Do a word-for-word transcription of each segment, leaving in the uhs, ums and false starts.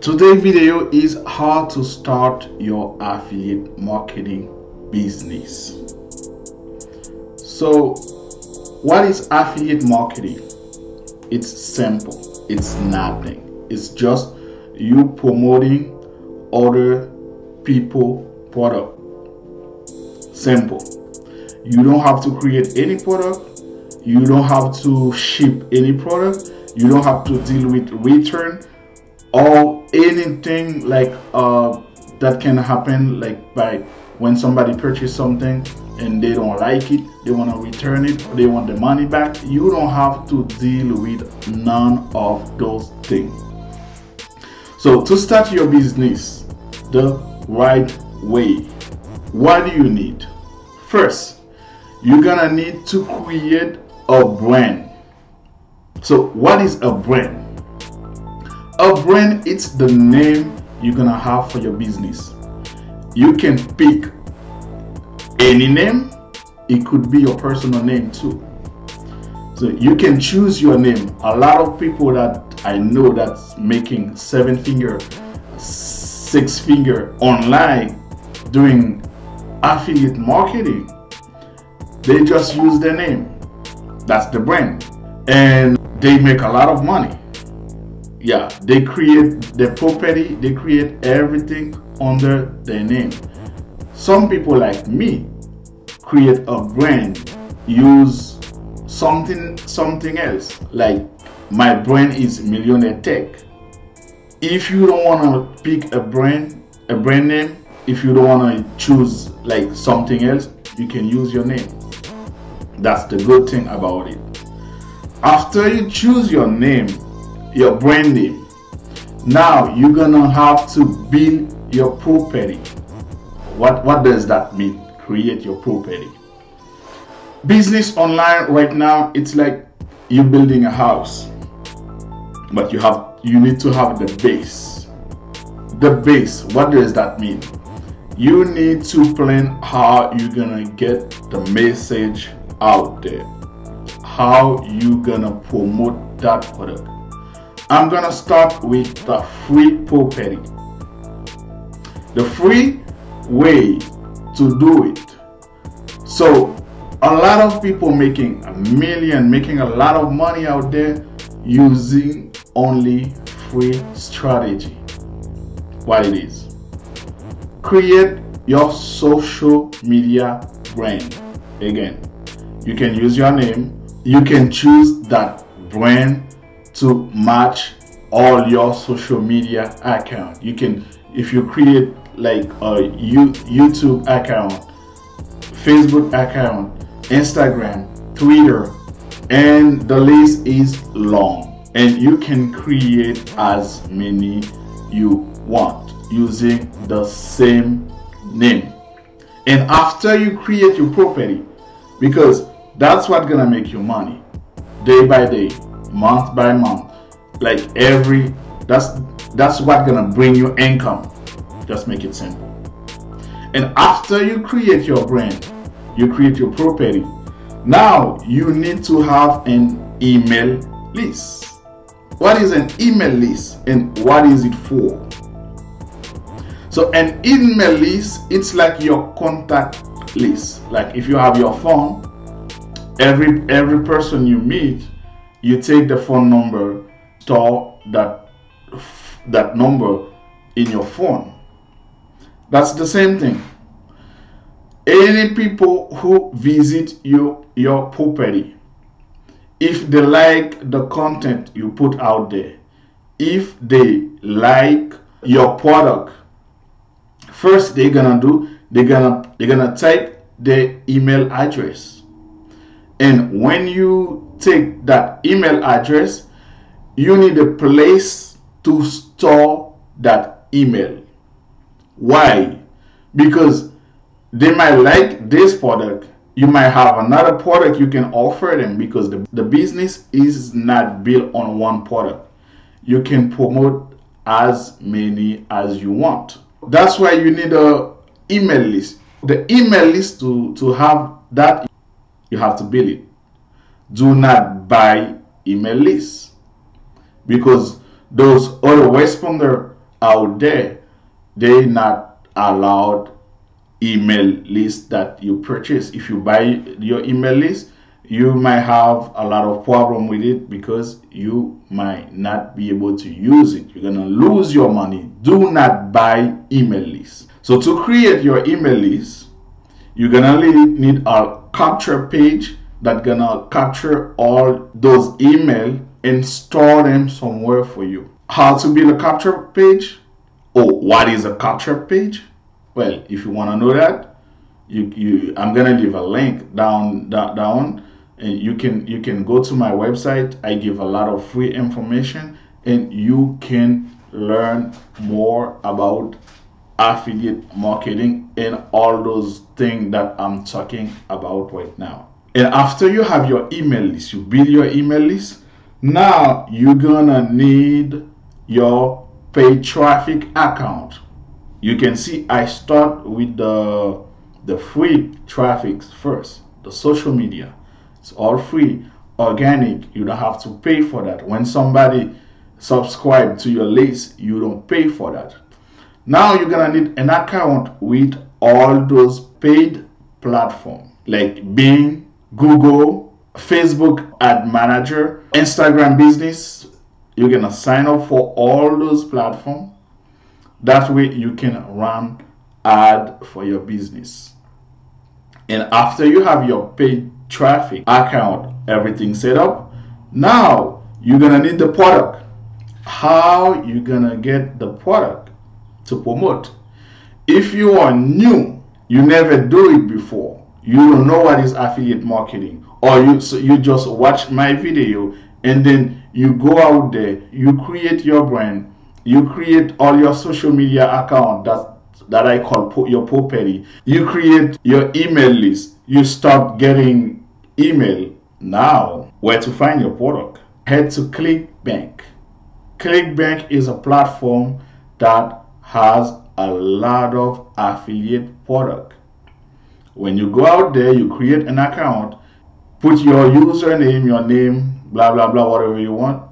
Today's video is how to start your affiliate marketing business. So what is affiliate marketing? It's simple, it's nothing. It's just you promoting other people's product. Simple. You don't have to create any product. You don't have to ship any product. You don't have to deal with return or anything like uh, that can happen, like by when somebody purchased something and they don't like it, they want to return it, they want the money back. You don't have to deal with none of those things. So to start your business the right way, what do you need? First, you're gonna need to create a brand. So what is a brand? A brand, it's the name you're gonna have for your business. You can pick any name. It could be your personal name too. So you can choose your name. A lot of people that I know that's making seven figure, six figure online doing affiliate marketing, they just use their name. That's the brand. And they make a lot of money. Yeah, they create their property, they create everything under their name. Some people like me create a brand, use something something else. Like my brand is Millionairetek. If you don't want to pick a brand, a brand name, if you don't want to choose like something else, you can use your name. That's the good thing about it. After you choose your name, your brand name, now you're gonna have to build your property. What what does that mean? Create your property. Business online right now, it's like you're building a house, but you have you need to have the base. The base. What does that mean? You need to plan how you're gonna get the message out there, how you're gonna promote that product. I'm gonna start with the free property. The free way to do it. So a lot of people making a million, making a lot of money out there using only free strategy. What it is? Create your social media brand. Again, you can use your name. You can choose that brand to match all your social media account. You can, if you create like a YouTube account, Facebook account, Instagram, Twitter, and the list is long. And you can create as many you want using the same name. And after you create your property, because that's what's gonna make you money day by day, month by month, like every that's that's what gonna bring you income. Just make it simple. And after you create your brand, you create your property, now you need to have an email list. What is an email list and what is it for? So an email list, it's like your contact list. Like if you have your phone, every every person you meet, you take the phone number, store that that number in your phone. That's the same thing. Any people who visit your your property, if they like the content you put out there, if they like your product, first they're gonna do they're gonna they're gonna type their email address. And when you take that email address, you need a place to store that email. Why? Because they might like this product. You might have another product you can offer them, because the, the business is not built on one product. You can promote as many as you want. That's why you need a email list. The email list, to, to have that, you have to build it. Do not buy email lists, because those autoresponder out there, they're not allowed email list that you purchase. If you buy your email list, you might have a lot of problem with it because you might not be able to use it. You're gonna lose your money. Do not buy email lists. So to create your email list, you're gonna need a capture page that's gonna capture all those emails and store them somewhere for you. How to build a capture page? Oh, what is a capture page? Well, if you wanna know that, you, you I'm gonna leave a link down down, down and you can you can go to my website. I give a lot of free information and you can learn more about affiliate marketing and all those things that I'm talking about right now. And after you have your email list, you build your email list, now you're gonna need your paid traffic account. You can see I start with the the free traffic first, the social media. It's all free, organic. You don't have to pay for that. When somebody subscribes to your list, you don't pay for that. Now you're gonna need an account with all those paid platforms like Bing, Google, Facebook Ad Manager, Instagram business. You're gonna sign up for all those platforms. That way you can run ad for your business. And after you have your paid traffic account, everything set up, now you're gonna need the product. How you gonna get the product to promote? If you are new, you never do it before, you don't know what is affiliate marketing, or you so you just watch my video and then you go out there, you create your brand, you create all your social media account that that I call po your property, you create your email list, you start getting email. Now, where to find your product? Head to ClickBank. ClickBank is a platform that has a lot of affiliate product. When you go out there, you create an account, put your username, your name, blah, blah, blah, whatever you want.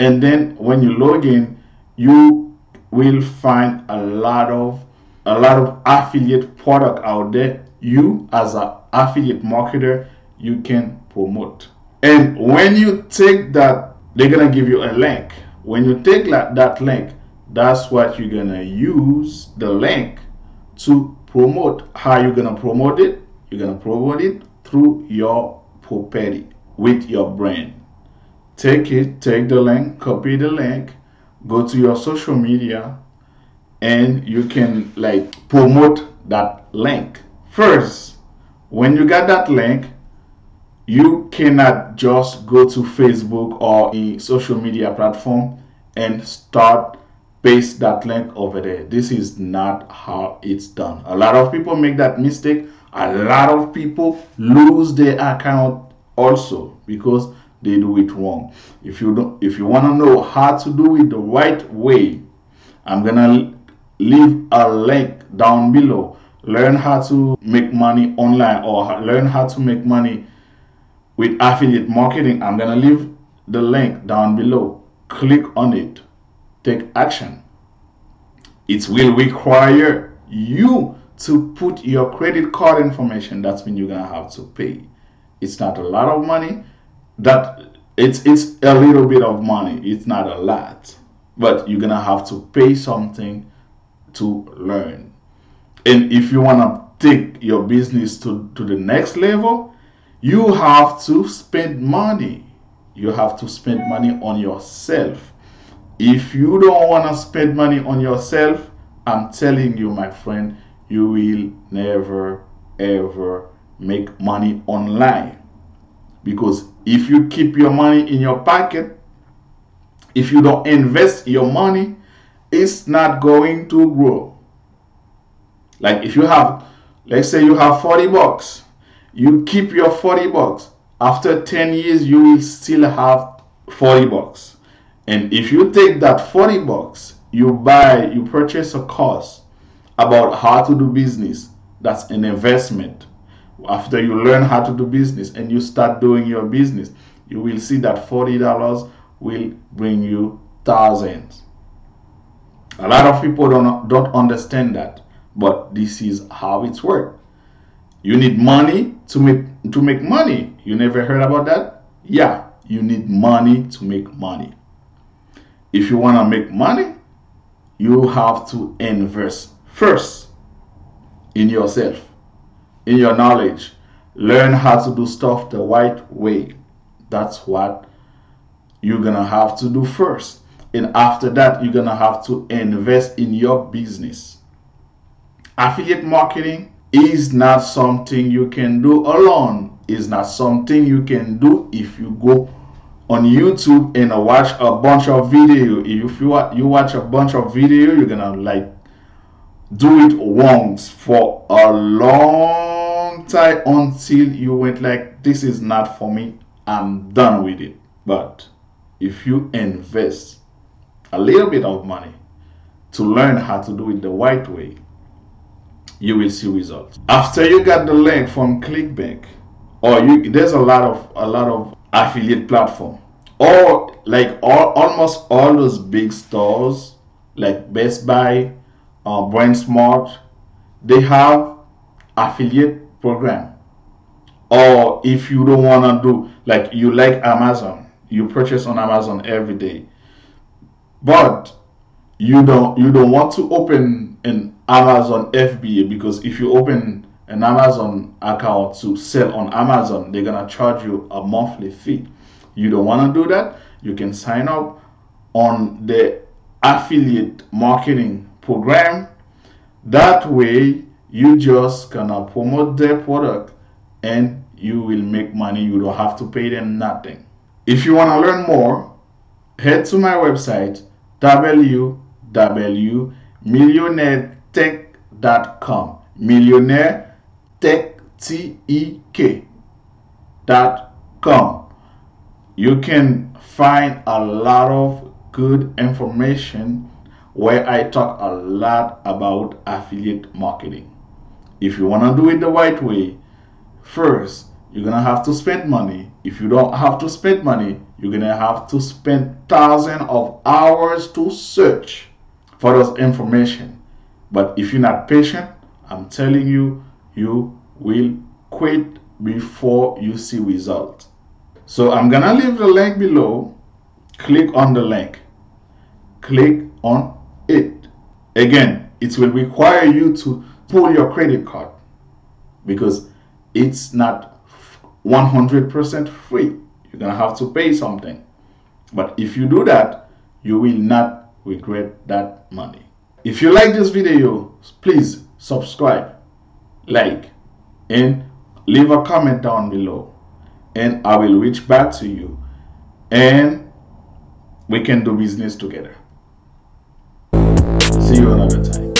And then when you log in, you will find a lot of a lot of affiliate product out there. You as an affiliate marketer, you can promote. And when you take that, they're gonna give you a link. When you take that, that link, that's what you're gonna use the link to promote. How you're gonna promote it? You're gonna promote it through your property with your brand. Take it, take the link, copy the link, go to your social media, and you can like promote that link. First, when you got that link, you cannot just go to Facebook or a social media platform and start paste that link over there. This is not how it's done. A lot of people make that mistake. A lot of people lose their account also because they do it wrong. If you don't, if you want to know how to do it the right way, I'm gonna leave a link down below. Learn how to make money online or learn how to make money with affiliate marketing. I'm gonna leave the link down below. Click on it. Take action. It will require you to put your credit card information. That's when you're gonna have to pay. It's not a lot of money. That it's it's a little bit of money. It's not a lot, but you're gonna have to pay something to learn. And if you want to take your business to, to the next level, you have to spend money. You have to spend money on yourself. If you don't want to spend money on yourself, I'm telling you, my friend, you will never ever make money online. Because if you keep your money in your pocket, if you don't invest your money, it's not going to grow. Like if you have, let's say you have forty bucks, you keep your forty bucks. After ten years, you will still have forty bucks. And if you take that forty bucks, you buy, you purchase a course about how to do business. That's an investment. After you learn how to do business and you start doing your business, you will see that forty dollars will bring you thousands. A lot of people don't, don't understand that, but this is how it's worked. You need money to make, to make money. You never heard about that? Yeah, you need money to make money. If you want to make money, you have to invest first in yourself, in your knowledge. Learn how to do stuff the right way. That's what you're going to have to do first. And after that, you're going to have to invest in your business. Affiliate marketing is not something you can do alone. It's not something you can do if you go on YouTube and watch a bunch of video. If you you watch a bunch of video, you're going to like do it once for a long time until you went like, this is not for me. I'm done with it. But if you invest a little bit of money to learn how to do it the right way, you will see results. After you got the link from ClickBank, or you, there's a lot of a lot of affiliate platform, or like all, almost all those big stores like Best Buy, uh, Brand Smart, they have affiliate program. Or if you don't wanna do, like you like Amazon, you purchase on Amazon every day, but you don't you don't want to open an Amazon F B A, because if you open an Amazon account to sell on Amazon, they're gonna charge you a monthly fee. You don't want to do that. You can sign up on the affiliate marketing program. That way you just gonna promote their product and you will make money. You don't have to pay them nothing. If you want to learn more, head to my website w w w dot millionaire tech dot com, millionaire tech, T E K dot com. You can find a lot of good information where I talk a lot about affiliate marketing. If you want to do it the right way, first you're gonna have to spend money. If you don't have to spend money, you're gonna have to spend thousands of hours to search for those information. But if you're not patient, I'm telling you, you will quit before you see results. So I'm gonna leave the link below. Click on the link, click on it. Again, it will require you to pull your credit card, because it's not one hundred percent free. You're gonna have to pay something. But if you do that, you will not regret that money. If you like this video, please subscribe, like, and leave a comment down below, and I will reach back to you, and we can do business together. See you another time.